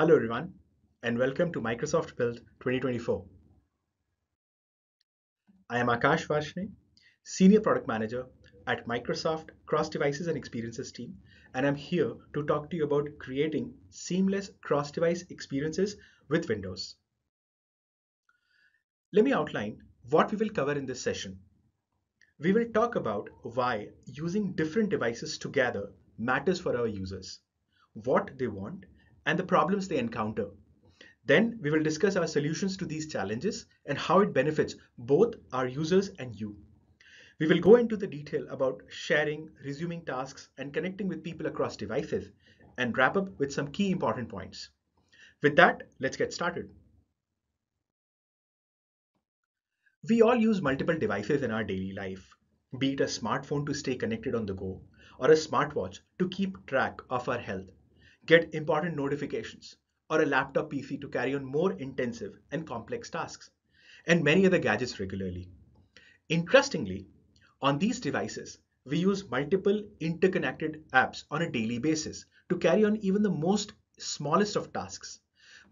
Hello everyone, and welcome to Microsoft Build 2024. I am Aakash Varshney, Senior Product Manager at Microsoft Cross-Devices and Experiences team, and I'm here to talk to you about creating seamless cross-device experiences with Windows. Let me outline what we will cover in this session. We will talk about why using different devices together matters for our users, what they want, and the problems they encounter. Then we will discuss our solutions to these challenges and how it benefits both our users and you. We will go into the detail about sharing, resuming tasks, and connecting with people across devices, and wrap up with some key important points. With that, let's get started. We all use multiple devices in our daily life, be it a smartphone to stay connected on the go, or a smartwatch to keep track of our health, get important notifications, or a laptop PC to carry on more intensive and complex tasks, and many other gadgets regularly. Interestingly, on these devices, we use multiple interconnected apps on a daily basis to carry on even the most smallest of tasks.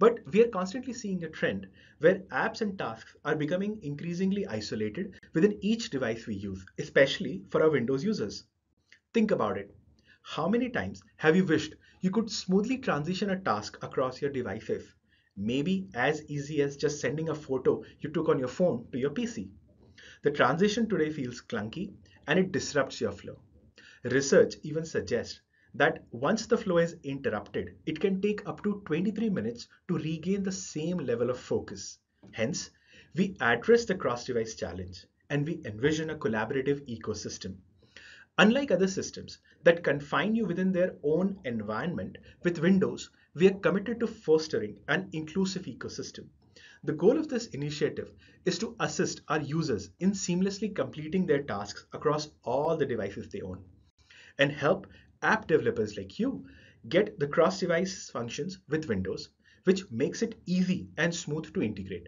But we are constantly seeing a trend where apps and tasks are becoming increasingly isolated within each device we use, especially for our Windows users. Think about it. How many times have you wished you could smoothly transition a task across your devices? Maybe as easy as just sending a photo you took on your phone to your PC. The transition today feels clunky and it disrupts your flow. Research even suggests that once the flow is interrupted, it can take up to 23 minutes to regain the same level of focus. Hence, we address the cross-device challenge and we envision a collaborative ecosystem. Unlike other systems that confine you within their own environment, with Windows, we are committed to fostering an inclusive ecosystem. The goal of this initiative is to assist our users in seamlessly completing their tasks across all the devices they own, and help app developers like you get the cross-device functions with Windows, which makes it easy and smooth to integrate.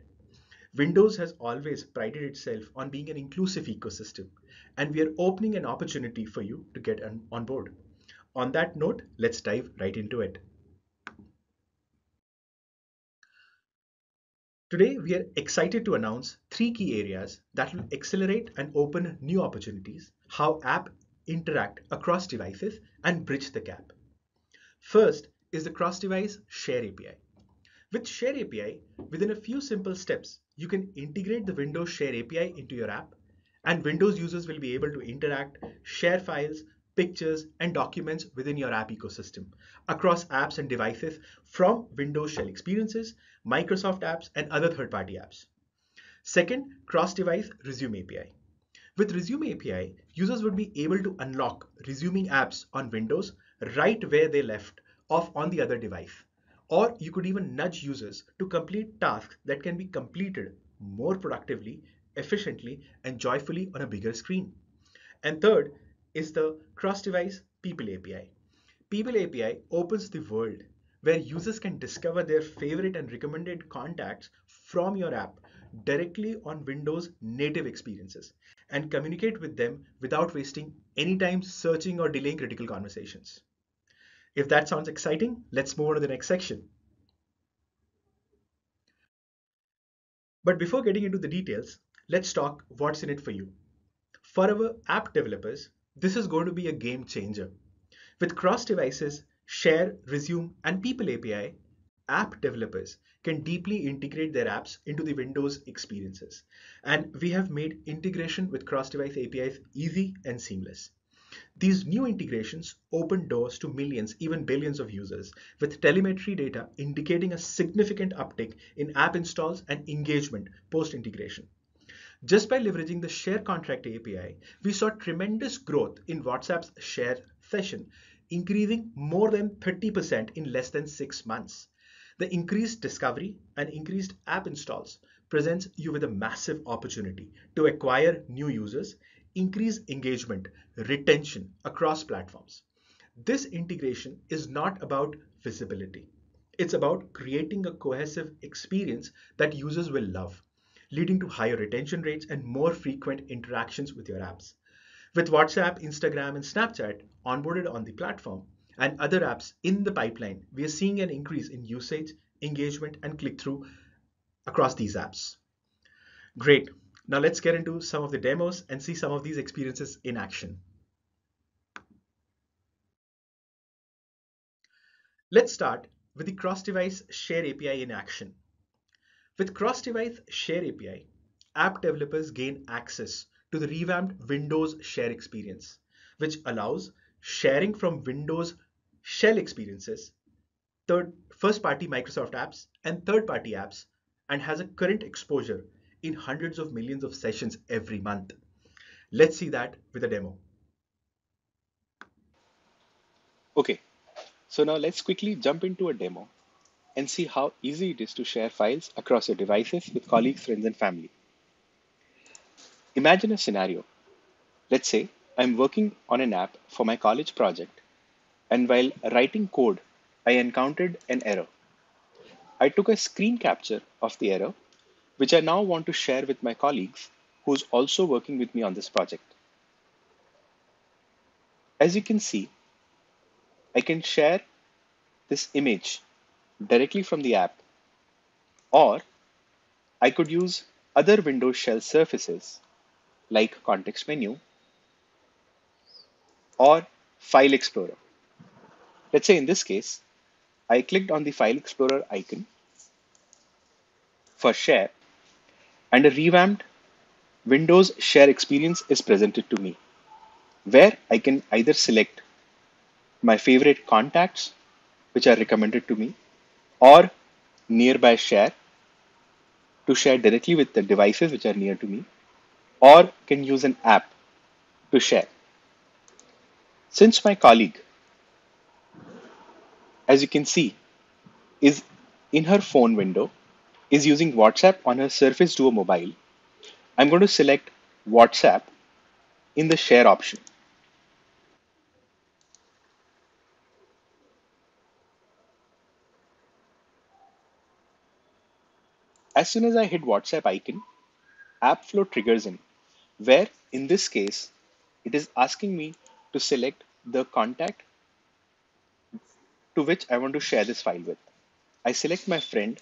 Windows has always prided itself on being an inclusive ecosystem, and we are opening an opportunity for you to get on board. On that note, let's dive right into it. Today, we are excited to announce three key areas that will accelerate and open new opportunities, how apps interact across devices, and bridge the gap. First is the cross-device Share API. With Share API, within a few simple steps, you can integrate the Windows Share API into your app, and Windows users will be able to interact, share files, pictures, and documents within your app ecosystem, across apps and devices from Windows shell experiences, Microsoft apps, and other third-party apps. Second, cross-device Resume API. With Resume API, users would be able to unlock resuming apps on Windows right where they left off on the other device. Or you could even nudge users to complete tasks that can be completed more productively, efficiently, and joyfully on a bigger screen. And third is the cross-device People API. People API opens the world where users can discover their favorite and recommended contacts from your app directly on Windows native experiences and communicate with them without wasting any time searching or delaying critical conversations. If that sounds exciting, let's move on to the next section. But before getting into the details, let's talk what's in it for you. For our app developers, this is going to be a game changer. With cross-devices, Share, Resume, and People API, app developers can deeply integrate their apps into the Windows experiences. And we have made integration with cross-device APIs easy and seamless. These new integrations open doors to millions, even billions of users, with telemetry data indicating a significant uptick in app installs and engagement post-integration. Just by leveraging the Share Contract API, we saw tremendous growth in WhatsApp's Share session, increasing more than 30% in less than 6 months. The increased discovery and increased app installs presents you with a massive opportunity to acquire new users, increase engagement, retention across platforms. This integration is not about visibility. It's about creating a cohesive experience that users will love, leading to higher retention rates and more frequent interactions with your apps. With WhatsApp, Instagram, and Snapchat onboarded on the platform, and other apps in the pipeline, we are seeing an increase in usage, engagement, and click-through across these apps. Great. Now let's get into some of the demos and see some of these experiences in action. Let's start with the cross-device share API in action. With cross-device share API, app developers gain access to the revamped Windows share experience, which allows sharing from Windows shell experiences, first-party Microsoft apps, and third-party apps, and has a current exposure in hundreds of millions of sessions every month. Let's see that with a demo. Okay, so now let's quickly jump into a demo and see how easy it is to share files across your devices with colleagues, friends, and family. Imagine a scenario. Let's say I'm working on an app for my college project, and while writing code, I encountered an error. I took a screen capture of the error, which I now want to share with my colleagues who's also working with me on this project. As you can see, I can share this image directly from the app, or I could use other Windows shell surfaces like context menu or File Explorer. Let's say in this case, I clicked on the File Explorer icon for share, and a revamped Windows share experience is presented to me, where I can either select my favorite contacts, which are recommended to me, or nearby share to share directly with the devices which are near to me, or can use an app to share. Since my colleague, as you can see, is in her phone window, is using WhatsApp on her Surface Duo mobile, I'm going to select WhatsApp in the share option. As soon as I hit WhatsApp icon, app flow triggers in, where in this case, it is asking me to select the contact to which I want to share this file with. I select my friend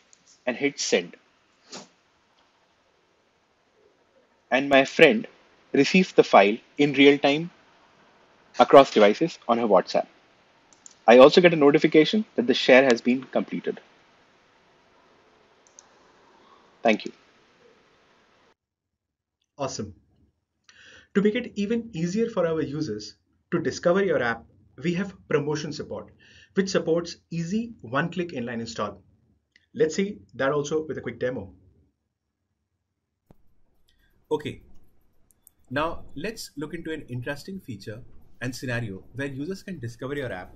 and hit send. And my friend receives the file in real time across devices on her WhatsApp. I also get a notification that the share has been completed. Thank you. Awesome. To make it even easier for our users to discover your app, we have promotion support, which supports easy one-click inline install. Let's see that also with a quick demo. Okay, now let's look into an interesting feature and scenario where users can discover your app,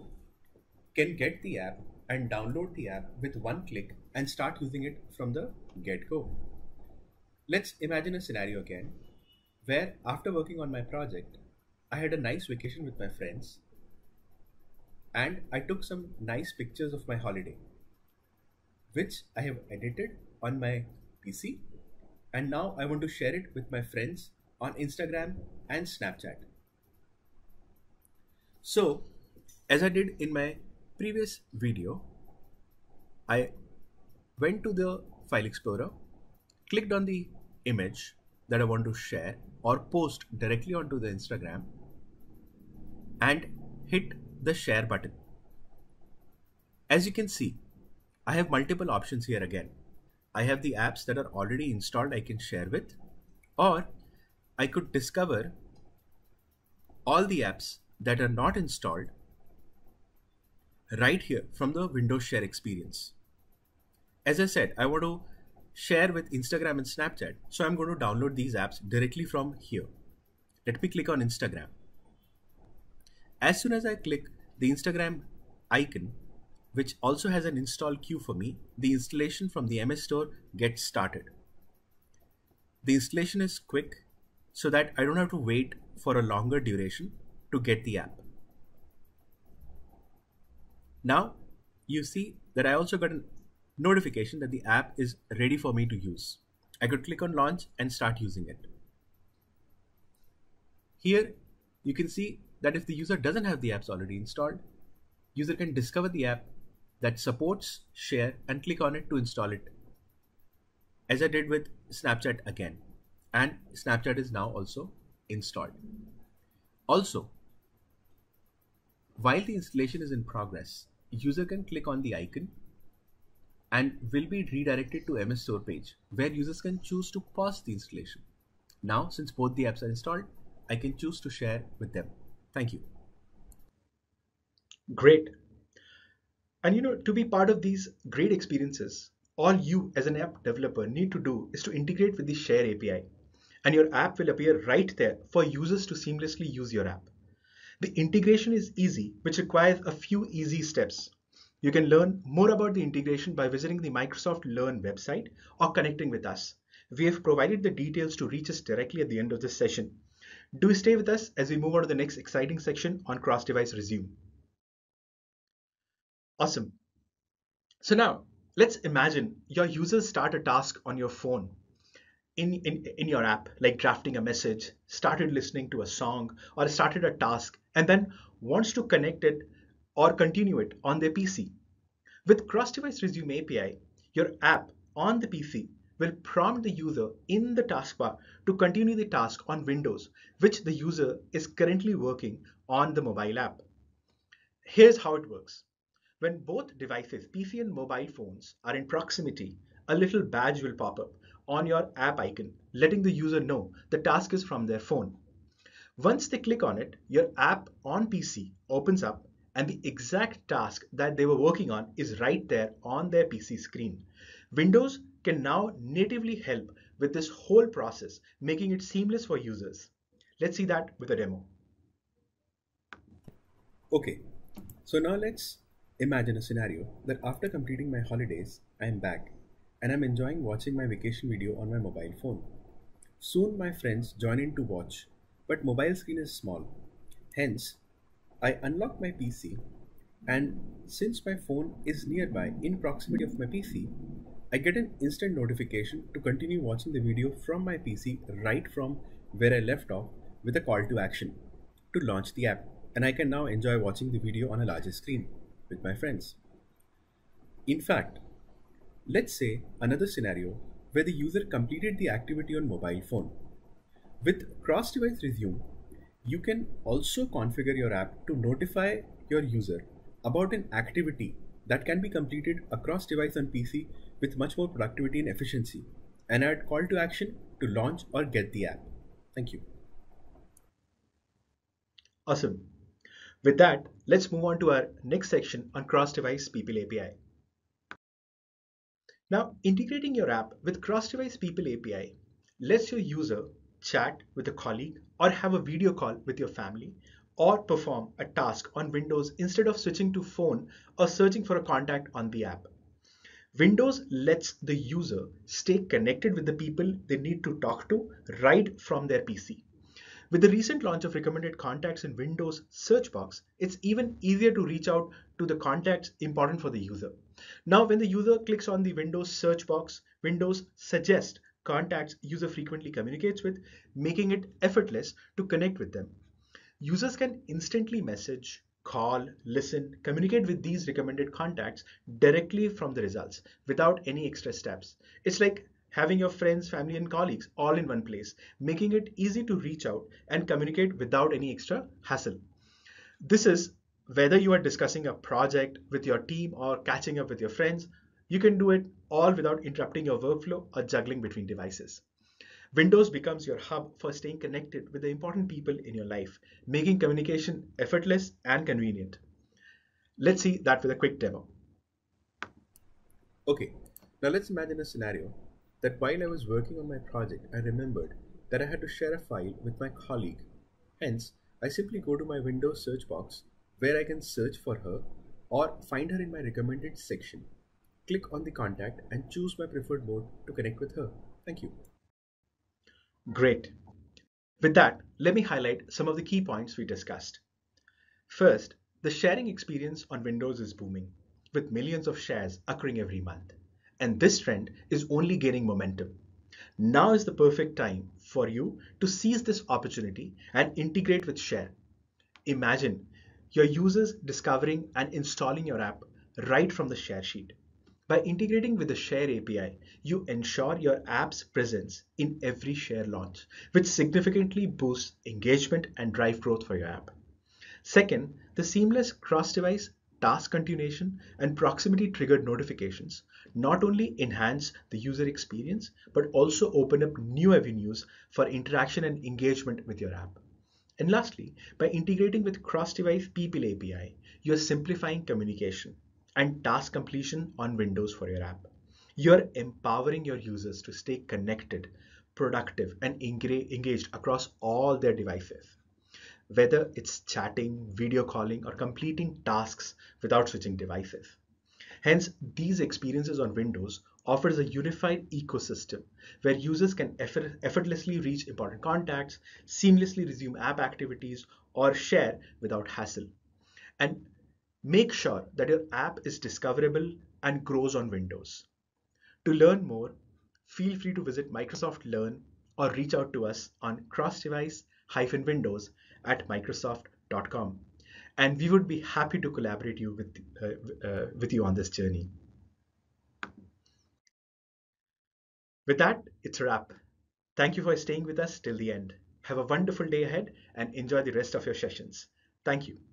can get the app and download the app with one click and start using it from the get-go. Let's imagine a scenario again, where after working on my project, I had a nice vacation with my friends and I took some nice pictures of my holiday, which I have edited on my PC, and now I want to share it with my friends on Instagram and Snapchat. So, as I did in my previous video, I went to the File Explorer, clicked on the image that I want to share or post directly onto the Instagram, and hit the share button. As you can see, I have multiple options here again. I have the apps that are already installed I can share with, or I could discover all the apps that are not installed right here from the Windows share experience. As I said, I want to share with Instagram and Snapchat, so I'm going to download these apps directly from here. Let me click on Instagram. As soon as I click the Instagram icon, which also has an install queue for me, the installation from the MS Store gets started. The installation is quick so that I don't have to wait for a longer duration to get the app. Now you see that I also got a notification that the app is ready for me to use. I could click on launch and start using it. Here you can see that if the user doesn't have the apps already installed, user can discover the app that supports, share, and click on it to install it, as I did with Snapchat again. And Snapchat is now also installed. Also, while the installation is in progress, user can click on the icon and will be redirected to MS Store page, where users can choose to pause the installation. Now, since both the apps are installed, I can choose to share with them. Thank you. Great. And to be part of these great experiences, all you as an app developer need to do is to integrate with the Share API, and your app will appear right there for users to seamlessly use your app. The integration is easy, which requires a few easy steps. You can learn more about the integration by visiting the Microsoft Learn website or connecting with us. We have provided the details to reach us directly at the end of this session. Do stay with us as we move on to the next exciting section on Cross-Device Resume. Awesome. So now let's imagine your users start a task on your phone in your app, like drafting a message, started listening to a song, or started a task, and then wants to connect it or continue it on their PC. With Cross-Device Resume API, your app on the PC will prompt the user in the taskbar to continue the task on Windows, which the user is currently working on the mobile app. Here's how it works. When both devices, PC and mobile phones, are in proximity, a little badge will pop up on your app icon, letting the user know the task is from their phone. Once they click on it, your app on PC opens up, and the exact task that they were working on is right there on their PC screen. Windows can now natively help with this whole process, making it seamless for users. Let's see that with a demo. Okay, so now let's imagine a scenario that after completing my holidays, I am back and I'm enjoying watching my vacation video on my mobile phone. Soon my friends join in to watch, but mobile screen is small. Hence, I unlock my PC, and since my phone is nearby in proximity of my PC, I get an instant notification to continue watching the video from my PC right from where I left off, with a call to action to launch the app, and I can now enjoy watching the video on a larger screen with my friends. In fact, let's say another scenario where the user completed the activity on mobile phone. With Cross-Device Resume, you can also configure your app to notify your user about an activity that can be completed across device on PC with much more productivity and efficiency, and add call to action to launch or get the app. Thank you. Awesome. With that, let's move on to our next section on Cross-Device People API. Now, integrating your app with Cross-Device People API lets your user chat with a colleague, or have a video call with your family, or perform a task on Windows instead of switching to phone or searching for a contact on the app. Windows lets the user stay connected with the people they need to talk to right from their PC. With the recent launch of recommended contacts in Windows search box, it's even easier to reach out to the contacts important for the user. Now, when the user clicks on the Windows search box, Windows suggests contacts user frequently communicates with, making it effortless to connect with them. Users can instantly message, call, listen, communicate with these recommended contacts directly from the results without any extra steps. It's like having your friends, family, and colleagues all in one place, making it easy to reach out and communicate without any extra hassle. This is whether you are discussing a project with your team or catching up with your friends. You can do it all without interrupting your workflow or juggling between devices. Windows becomes your hub for staying connected with the important people in your life, making communication effortless and convenient. Let's see that with a quick demo. Okay, now let's imagine a scenario that while I was working on my project, I remembered that I had to share a file with my colleague. Hence, I simply go to my Windows search box, where I can search for her or find her in my recommended section. Click on the contact and choose my preferred mode to connect with her. Thank you. Great. With that, let me highlight some of the key points we discussed. First, the sharing experience on Windows is booming, with millions of shares occurring every month. And this trend is only gaining momentum. Now is the perfect time for you to seize this opportunity and integrate with Share. Imagine your users discovering and installing your app right from the share sheet. By integrating with the Share API, you ensure your app's presence in every Share launch, which significantly boosts engagement and drive growth for your app. Second, the seamless cross-device task continuation and proximity-triggered notifications not only enhance the user experience, but also open up new avenues for interaction and engagement with your app. And lastly, by integrating with Cross-Device People API, you're simplifying communication and task completion on Windows for your app. You're empowering your users to stay connected, productive, and engaged across all their devices, whether it's chatting, video calling, or completing tasks without switching devices. Hence, these experiences on Windows offers a unified ecosystem where users can effortlessly reach important contacts, seamlessly resume app activities, or share without hassle. And make sure that your app is discoverable and grows on Windows. To learn more, feel free to visit Microsoft Learn or reach out to us on crossdevice-windows@microsoft.com. And we would be happy to collaborate with you on this journey. With that, it's a wrap. Thank you for staying with us till the end. Have a wonderful day ahead and enjoy the rest of your sessions. Thank you.